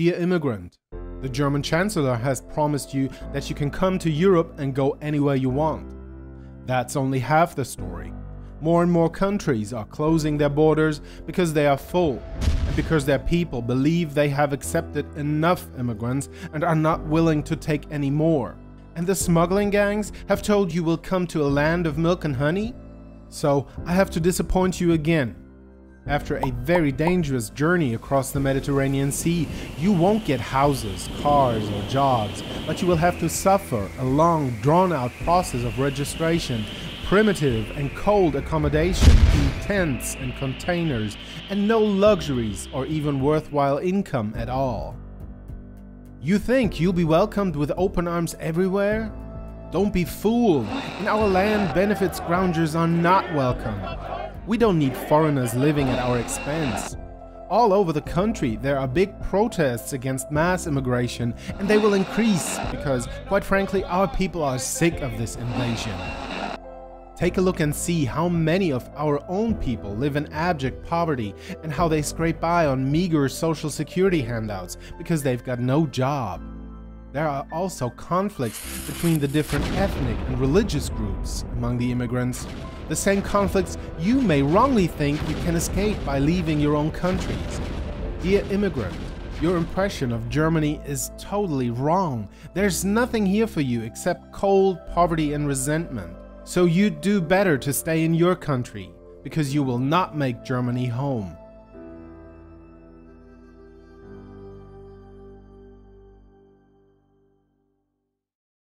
Dear immigrant, the German Chancellor has promised you that you can come to Europe and go anywhere you want. That's only half the story. More and more countries are closing their borders because they are full and because their people believe they have accepted enough immigrants and are not willing to take any more. And the smuggling gangs have told you will come to a land of milk and honey? So I have to disappoint you again. After a very dangerous journey across the Mediterranean Sea, you won't get houses, cars or jobs, but you will have to suffer a long, drawn-out process of registration, primitive and cold accommodation in tents and containers, and no luxuries or even worthwhile income at all. You think you'll be welcomed with open arms everywhere? Don't be fooled. In our land, benefits grounders are not welcome. We don't need foreigners living at our expense. All over the country there are big protests against mass immigration, and they will increase because, quite frankly, our people are sick of this invasion. Take a look and see how many of our own people live in abject poverty and how they scrape by on meager social security handouts because they've got no job. There are also conflicts between the different ethnic and religious groups among the immigrants. The same conflicts you may wrongly think you can escape by leaving your own countries. Dear immigrant, your impression of Germany is totally wrong. There's nothing here for you except cold, poverty and resentment. So you'd do better to stay in your country, because you will not make Germany home.